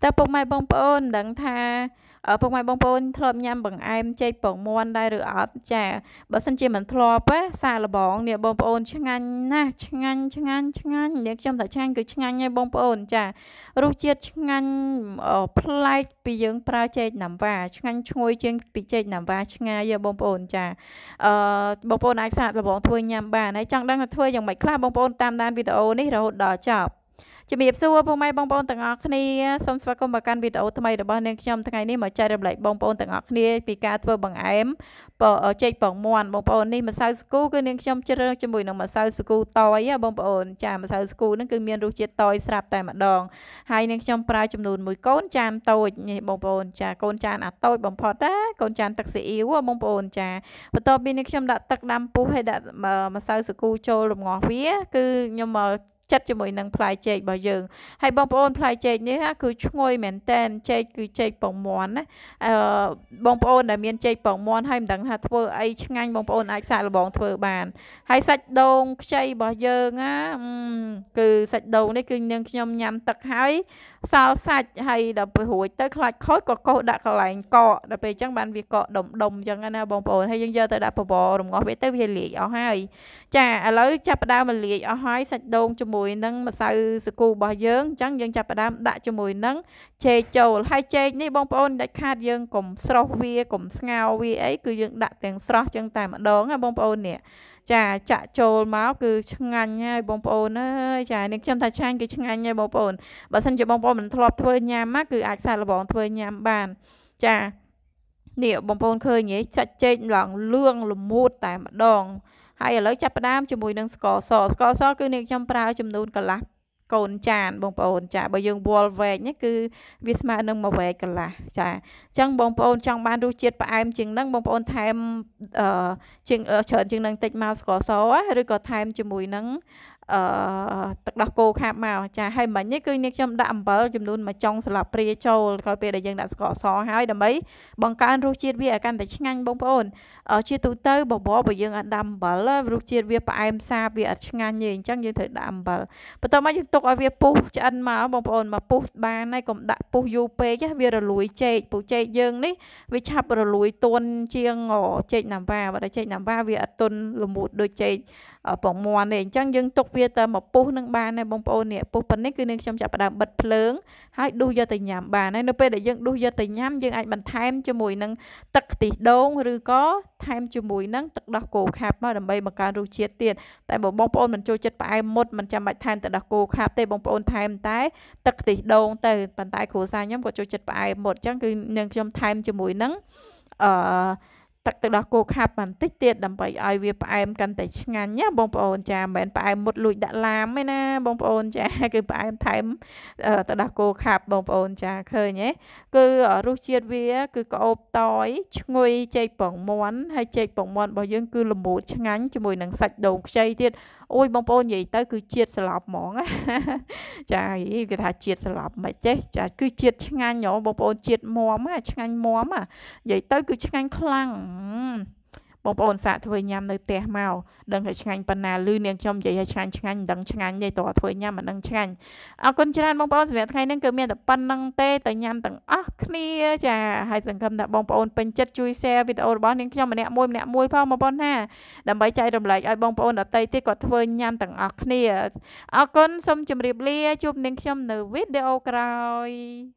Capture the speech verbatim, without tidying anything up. Tao bông mai bông bông đắng tha ở bông mai bông bông thơm nhâm bằng em chơi bông muôn đây rồi ở chả bớt sân chơi mình thua bé xa là bóng nè bông bông chăng anh na chăng anh chăng anh chăng anh nếu trong thời trang cứ chăng anh nha bông bông chả rú chiết chăng anh ở play bị dướng pra chơi nằm vả chăng anh chui chơi bị chơi nằm vả chăng ai giờ bông bông chả bông bông ai xa là bóng thua nhâm bà này chẳng đang là thua chẳng mấy club bông bông tam đan video này rồi đỏ chọc chỉ biết xưa bông mai bông bông từng ngõ kia xong xóa công bạc can bị đổ thay mày được bao nhiêu trong ngày nay mà chạy được lại bông bông từng ngõ kia bị cá thua bằng em bỏ chạy bằng muôn bông bông này mà sao school cứ nên trong chơi trong buổi nào mà sao school tối á bông bông chả mà sao school nó cứ miên ru chết tối sập tại mặt đòn hay nên trong prai chấm nùn mùi côn chan tối bông bông chả côn chan à tối bông phật á côn chan tắc sĩ yếu á bông bông chả và tôi bên nên trong đã tắc đam pu hay đã mà mà sao school chơi lồng ngõ phía cứ nhưng mà chất cho mọi năng play chơi bao giờ hay bông bồn play chơi nhé ha cứ ngồi mền tên chơi cứ chơi bóng mòn á bông bồn là miền chơi bóng mòn hay đằng hạt vợ ấy ngang bông bồn ai xài là bóng thợ bàn hay sạch đông chơi bao giờ á cứ sạch đông đấy cứ nhung nhom nhầm tật hay sao sạch hay đập hồi tới lại khói cọ cọ đã cọ lại cọ đập về chẳng bàn việc cọ đồng đồng chẳng anh à bông bồn hay dân giờ tới đã bò bò đồng ngõ về tới về lì ở hai chả lấy chập đao mà lì ở hai sạch đông cho mùi nâng mà sao school bỏ dưỡng chẳng dân chạp đám đã cho mùi nâng chê chầu hay chê ní bông bồn đã khát dân cùng sọc vi cùng ngào vi ấy cứ dân đã tiếng sọc chân tài mà đón à bông bồn nè chà chạ chồ máu cứ chăng anh nha bông bồn ơi chà nên trong thời trang cứ chăng anh nha bông bồn bà xanh cho bông bồn mình thọp thôi nhà mắc cứ ạc xa là bóng thôi nhà bàn chà nịa bông bồn khơi nhé chạ chê lòng lương lùm mút tài mà đón hay lấy chắp đám cho mùi nâng sọ sọ sọ sọ cứ nên trong prao chùm nôn cả lạp cồn tràn bông bồn chả bởi dương buồn về nhé cứ viết mà nâng mà về cả là chả chẳng bông bồn trong ban ru chiết bà em chừng nâng bông bồn thêm ờ chừng ở trần chừng nâng tịch màu sọ sọ á rồi có thêm cho mùi nâng ờ tật đặc cô khác màu chả hay mà nhé cứ nên trong đạm bờ chùm nôn mà trong sọ lạp ria châu coi về để dân đã sọ sọ hai đầm ấy bằng can ru chiết bia can để chăng bông bồn ở chiết tụi tơ bỏ bỏ bởi dương đạm bờ ru chiết bia bà em xa bia chăng nhìn chẳng như thử đạm bờ và tao mới tục ở việc pú cho anh mà bông bồn mà pú bàn này cũng đã pú up chứ việc là lùi chạy pú chạy dừng đấy vì chạp rồi lùi tuôn chiêng ngõ chạy nằm vào và đã chạy nằm vào việc tuôn là một đôi chạy ở bóng mòn này chẳng dừng tục việc ta mà pú nâng bàn này bông bồn này pú phần này cứ nên chăm chạp đạm bật lớn hãy đu ra từ nhà bàn này nó về để dừng đu ra từ nhà dừng anh mình thêm cho mùi nâng tật tỷ đôn rồi có thêm cho mùi nâng tật đặc cổ khạp mà đầm bay mà càng rù chiết tiền tại bộ bông bồn mình chơi chết phải một mình chăm bạch thêm tật đặc cổ khạp tê bông bồn thêm tái tật tỷ đôn từ bàn tay khổ xa nhóm có chơi chết phải một chẳng cứ nên chăm thêm cho mùi nâng ở tắc từ đó cô khạp bằng tích tiệt đầm bậy ai việc em cần tới ngàn nhá bông bồn trà mẹ em một lụi đã làm ấy na bông bồn trà cứ em thèm từ đó cô khạp bông bồn trà khơi nhé cứ ở rú chiết vía cứ có ốp tối ngồi chơi bóng mòn hay chơi bóng mòn bao nhiêu cứ lùm bột ngắn cho mùi nắng sạch đầu chơi tiệt ôi bông bồn vậy tới cứ chiết sọp mỏng á trà ý cái thà chiết sọp mà chết trà cứ chiết ngàn nhỏ bông bồn chiết móm á ngàn móm à vậy tới cứ ngàn khăng bông bồn xạ thôi nhâm nơi tè màu đừng phải chăng bần nào lư niềng trong vậy hay chăng chăng đừng chăng vậy tỏ thôi nhâm mà đừng chăng à con chăn bông bồn sẽ thay nên cơ miệng tập bần năng tê tại nhâm tận ác nia chả hay sản phẩm là bông bồn bên chất chui xe video bón niềng trong mà nẹt môi nẹt môi phong mà bón ha đầm bãi chạy đầm lại ai bông bồn ở tây tê còn thôi nhâm tận ác nia à con xong chấm riệp lia chụp niềng trong nửa video rồi